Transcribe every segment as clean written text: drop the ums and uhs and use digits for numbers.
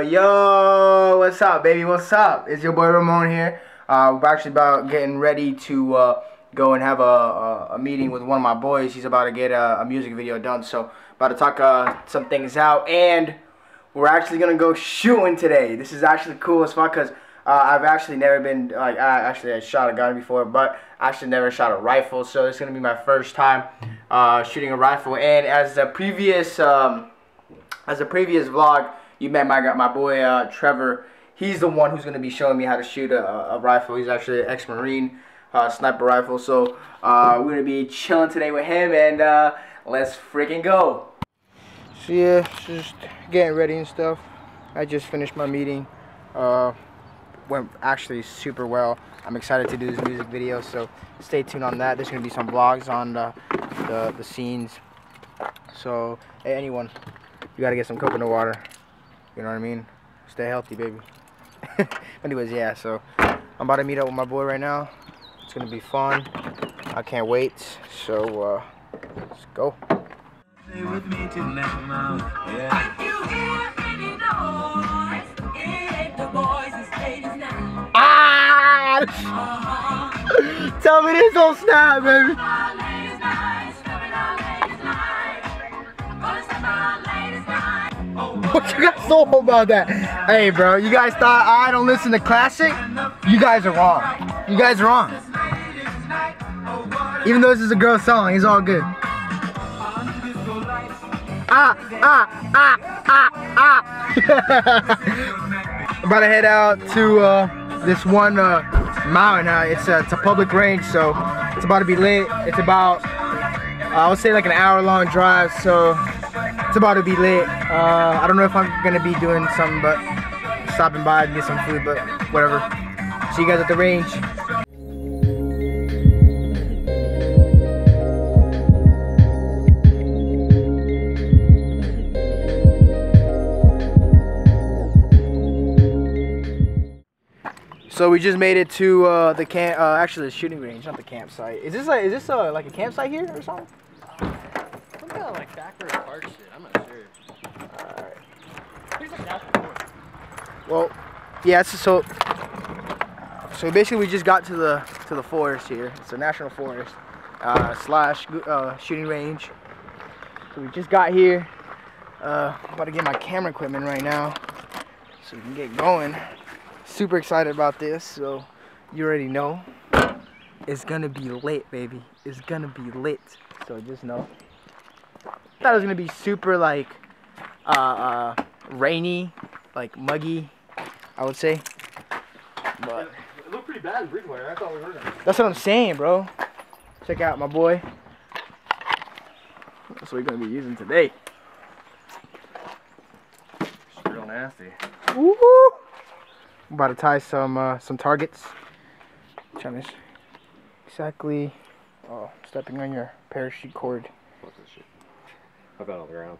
Yo, yo, what's up, baby? What's up? It's your boy Ramon here. We're actually about getting ready to go and have a meeting with one of my boys. He's about to get a music video done, so about to talk some things out. And we're actually gonna go shooting today. This is actually cool as fuck because I've actually never been like I shot a gun before, but I actually never shot a rifle. So it's gonna be my first time shooting a rifle. And as the previous vlog. You met my boy Trevor. He's the one who's gonna be showing me how to shoot a rifle. He's actually an ex-Marine, sniper rifle. So we're gonna be chilling today with him, and let's freaking go. So yeah, just getting ready and stuff. I just finished my meeting. Went actually super well. I'm excited to do this music video, so stay tuned on that. There's gonna be some vlogs on the scenes. So hey, anyone, you gotta get some coconut water. You know what I mean? Stay healthy, baby. Anyways, yeah, so I'm about to meet up with my boy right now. It's gonna be fun. I can't wait. So let's go. Stay with me till next month. Yeah. If you hear any noise, it ain't the boys, it's ladies now. Ah! Tell me this don't snap, baby. What you guys know about that? Hey, bro, you guys thought I don't listen to classic? You guys are wrong. You guys are wrong. Even though this is a girl song, it's all good. I'm about to head out to this one mountain. It's a public range, so it's about to be lit. It's about, I would say, like an hour-long drive, so it's about to be lit. I don't know if I'm gonna be doing something, but stopping by and get some food, but whatever. See you guys at the range. So we just made it to the camp. Actually, the shooting range, not the campsite. Is this like a campsite here or something? Some kind of like backward park shit. I'm not sure. Well, yeah. So basically, we just got to the forest here. It's a national forest / shooting range. So we just got here. I'm about to get my camera equipment right now, so we can get going. Super excited about this. So you already know it's gonna be lit, baby. It's gonna be lit. So just know. Thought it was gonna be super like rainy, like muggy, I would say. But it looked pretty bad in Bridgewater. I thought we were gonna. That's what I'm saying, bro. Check out my boy. That's what we're gonna be using today. It's real nasty. Woo! I'm about to tie some targets. I'm trying to exactly. Oh, stepping on your parachute cord. Fuck this shit. I fell on the ground.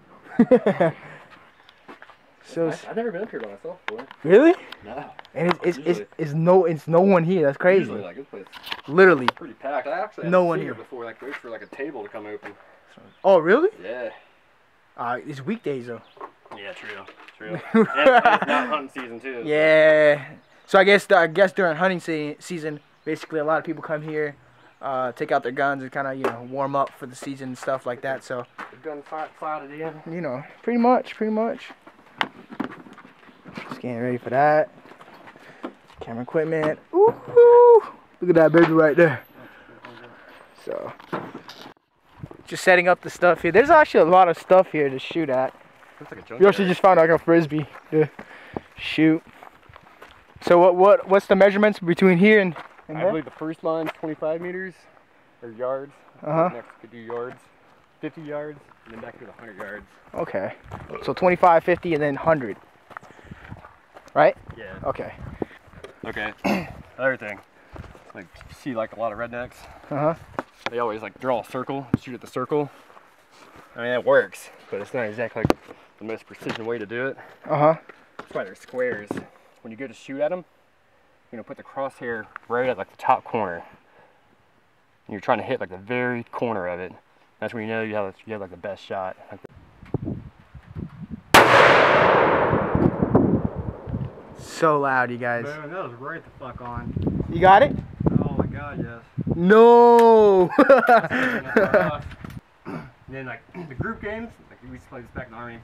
So I've never been up here by myself before. Really? No. And it's no one here. That's crazy. Usually, like, this place is literally pretty packed. I actually haven't seen here before. Like wait for like a table to come open. Oh really? Yeah. It's weekdays though. Yeah, true. It's not hunting season too. So. Yeah. So I guess during hunting season, basically a lot of people come here, take out their guns and kind of warm up for the season and stuff like that. So. The gun slotted in. You know, pretty much. Just getting ready for that. Camera equipment. Ooh, look at that baby right there. So, just setting up the stuff here. There's actually a lot of stuff here to shoot at. We actually just found like a frisbee to shoot. So what's the measurements between here and? I believe the first line's 25 meters or yards. Next could do yards. 50 yards, and then back to the 100 yards. Okay. So 25, 50, and then 100. Right? Yeah. Okay. Another thing. Like, you see, like, a lot of rednecks. They always, like, draw a circle, shoot at the circle. I mean, that works, but it's not exactly like the most precision way to do it. That's why they're squares. When you go to shoot at them, you're going to put the crosshair right at, like, the top corner. And you're trying to hit, like, the very corner of it. That's when you know you have like the best shot. so loud, you guys. Man, that was right the fuck on. You got it? Oh my god, yes. No! And then, like, the group games, like, we used to play this back in the Army.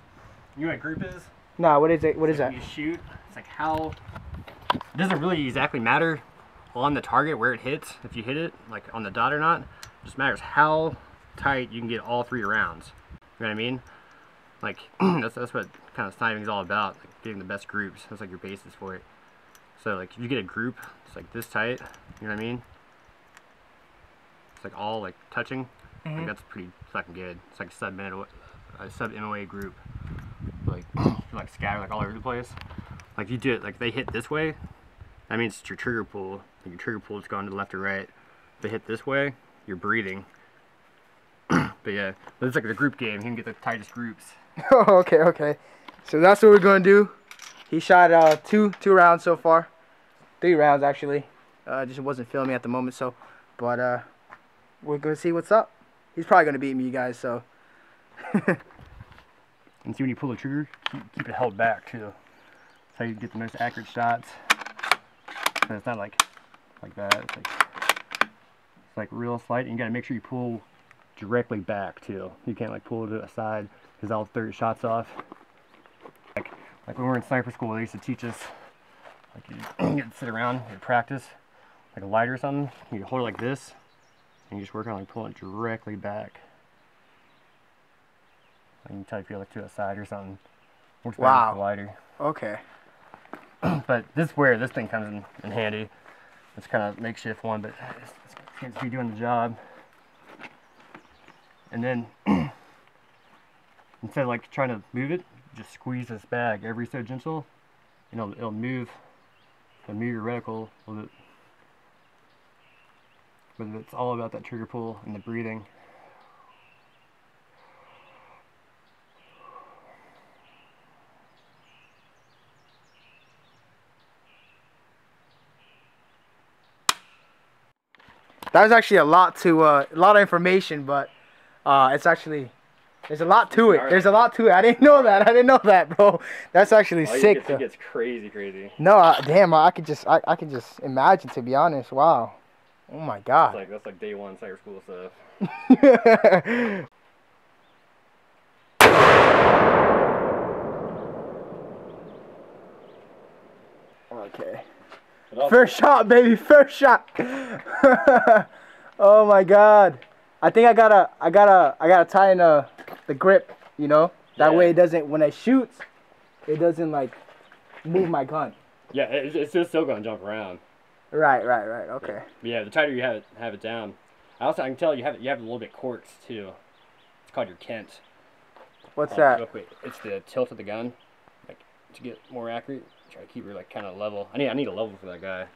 You know what group is? No, what is it? What is that? You shoot. It's like how... It doesn't really exactly matter on the target where it hits, if you hit it, like, on the dot or not. It just matters how tight you can get all three rounds. You know what I mean? Like, that's what kind of sniping is all about, like, getting the best groups. That's, like, your basis for it. So, like, if you get a group that's, like, this tight, you know what I mean? It's, like, all, like, touching. Mm-hmm. Like, that's pretty fucking good. It's like a sub-MOA group. Like, like scatter like all over the place. Like, you do it, like, they hit this way, that means it's your trigger pull. Like, your trigger pull is going to the left or right. If they hit this way, you're breathing. But yeah, but it's like the group game. You can get the tightest groups. Oh, okay, okay. So that's what we're gonna do. He shot two rounds so far. 3 rounds, actually. Just wasn't filming at the moment, so. But we're gonna see what's up. He's probably gonna beat me, you guys. So. And see, when you pull the trigger, keep it held back too. That's how you get the most accurate shots. And it's not like that. It's like real slight, and you gotta make sure you pull directly back too. You can't like pull it aside, because I'll throw your shots off. Like when we were in sniper school, they used to teach us. Like you'd sit around, you'd practice, like a light or something. You hold it like this, and you just work on like pulling it directly back. I can tell if you look to a side or something. Works wow. With the lighter. Okay. But this is where this thing comes in handy. It's kind of makeshift one, but it seems to be doing the job. And then instead of like trying to move it, just squeeze this bag every so gentle, and it'll move. It'll move your reticle a little bit. But it's all about that trigger pull and the breathing. That was actually a lot of information, but it's actually, there's a lot to it. There's a lot to it. I didn't know that. I didn't know that, bro. That's actually sick. It gets crazy. No, damn, I could just imagine, to be honest. Wow. Oh my god. It's like, that's like day one cyber school stuff. Okay. First shot, baby. First shot. Oh my god. I think I gotta tie in the grip, you know. That way it doesn't, when it shoots, it doesn't like move my gun. Yeah, it's still gonna jump around. Right. Okay. But yeah, the tighter you have it down. Also, I can tell you have a little bit corks too. It's called your Kent. What's that? It's the tilt of the gun, like to get more accurate. Try to keep her like kind of level. I need a level for that guy.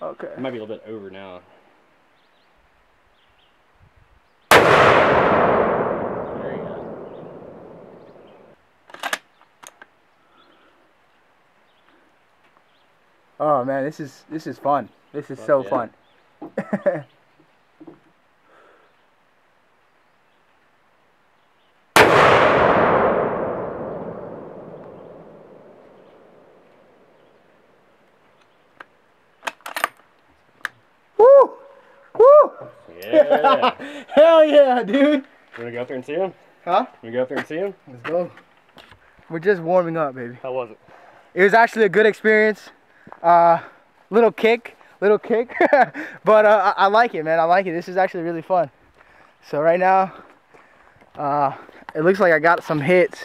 Okay. It might be a little bit over now. There you go. Oh man, this is fun. This is so fun. Yeah. Hell yeah, dude. You wanna go up there and see him? Huh? You wanna go up there and see him? Let's go. We're just warming up, baby. How was it? It was actually a good experience. Little kick. But I like it, man. I like it. This is actually really fun. So right now, it looks like I got some hits.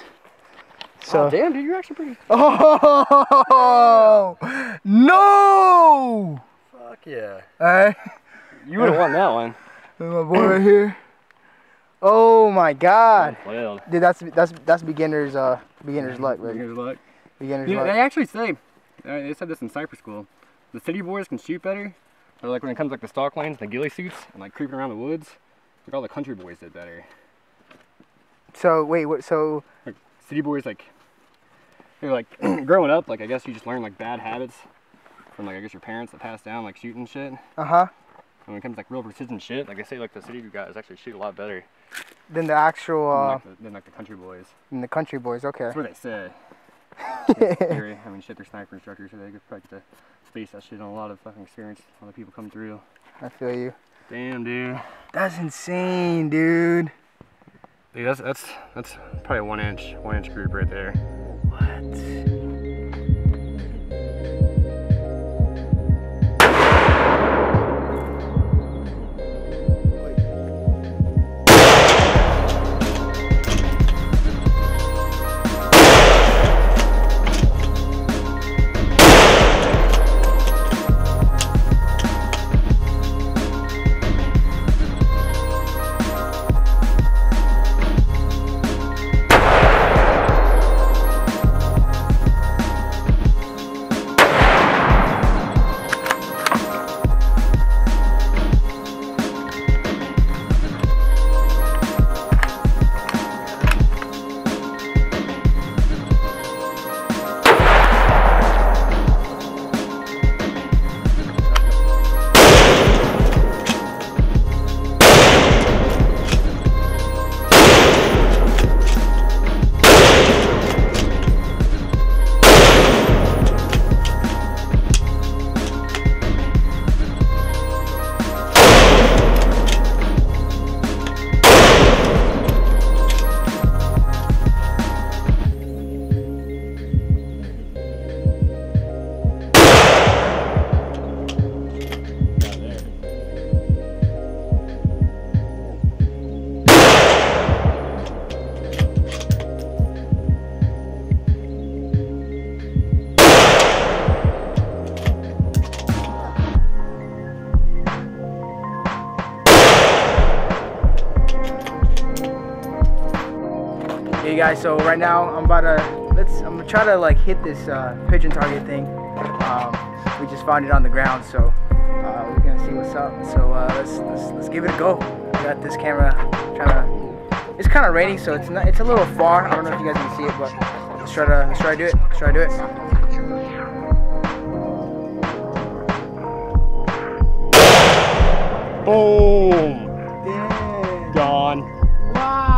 So, oh, damn, dude, you're actually pretty. Oh yeah. No! Fuck yeah. Alright. You would have won that one. There's my boy right here. Oh my god. Well. Dude, that's beginner's luck, right? Beginner's luck. They actually say, they said this in cyber school, the city boys can shoot better. Or like when it comes like the stalk lanes, the ghillie suits, and like creeping around the woods, like all the country boys did better. So wait, what? So like, city boys like growing up, like I guess you just learn like bad habits from like I guess your parents that passed down like shooting shit. When it comes to, like, real precision shit, like I say, like the city guys actually shoot a lot better than the actual than like the country boys. Okay. That's what they say. I mean, shit, they're sniper instructors, so they could like to space that shit on a lot of fucking experience. A lot of people come through. I feel you. Damn, dude. That's insane, dude. Dude, that's probably one inch group right there. What? Hey guys, so right now I'm gonna try to like hit this pigeon target thing. We just found it on the ground, so we're gonna see what's up. So let's give it a go. Got this camera trying to. It's kind of rainy, so it's a little far. I don't know if you guys can see it, but let's try to do it. Let's try to do it. Boom! Dang. Gone. Wow.